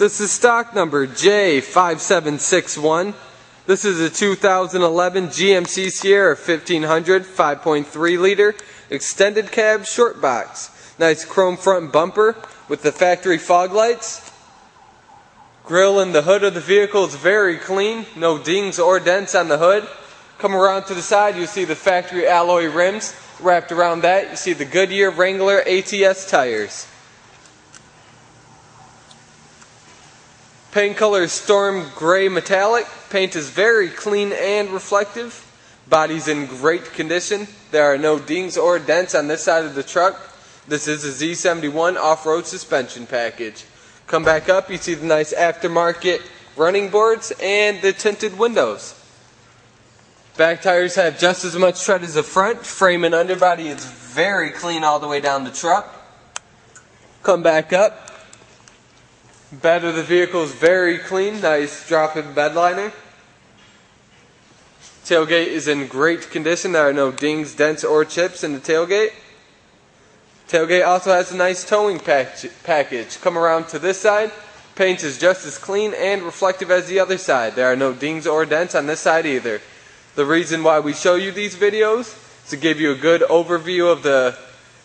This is stock number J5761. This is a 2011 GMC Sierra 1500 5.3 liter extended cab short box. Nice chrome front bumper with the factory fog lights. Grill and the hood of the vehicle is very clean, no dings or dents on the hood. Come around to the side, you'll see the factory alloy rims. Wrapped around that, you see the Goodyear Wrangler ATS tires. Paint color is storm gray metallic. Paint is very clean and reflective. Body's in great condition. There are no dings or dents on this side of the truck. This is a Z71 off-road suspension package. Come back up, you see the nice aftermarket running boards and the tinted windows. Back tires have just as much tread as the front. Frame and underbody is very clean all the way down the truck. Come back up. Bed of the vehicle is very clean, nice drop-in bed liner. Tailgate is in great condition. There are no dings, dents, or chips in the tailgate. Tailgate also has a nice towing package. Come around to this side. Paint is just as clean and reflective as the other side. There are no dings or dents on this side either. The reason why we show you these videos is to give you a good overview of the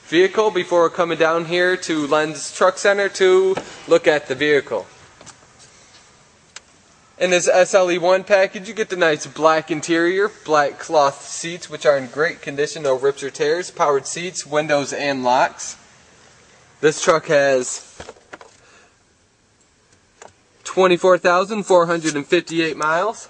vehicle before coming down here to Lenz Truck Center to look at the vehicle. In this SLE1 package, you get the nice black interior, black cloth seats, which are in great condition, no rips or tears, powered seats, windows, and locks. This truck has 24,458 miles,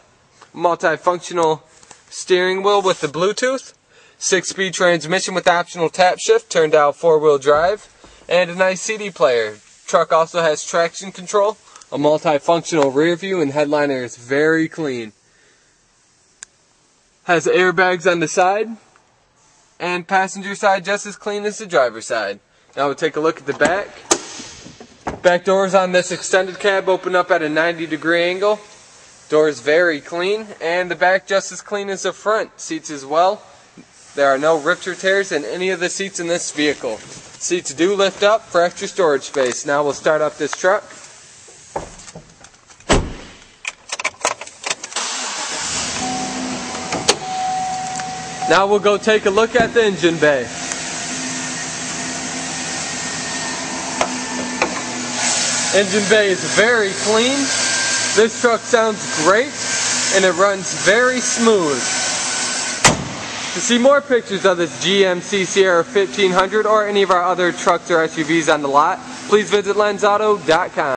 multifunctional steering wheel with the Bluetooth, 6-speed transmission with optional tap shift, turned out 4-wheel drive, and a nice CD player. Truck also has traction control, a multifunctional rear view, and headliner is very clean. Has airbags on the side, and passenger side just as clean as the driver's side. Now we'll take a look at the back. Back doors on this extended cab open up at a 90-degree angle. Doors very clean, and the back just as clean as the front. Seats as well. There are no rips or tears in any of the seats in this vehicle. Seats do lift up for extra storage space. Now we'll start up this truck. Now we'll go take a look at the engine bay. Engine bay is very clean. This truck sounds great and it runs very smooth. To see more pictures of this GMC Sierra 1500 or any of our other trucks or SUVs on the lot, please visit LenzAuto.com.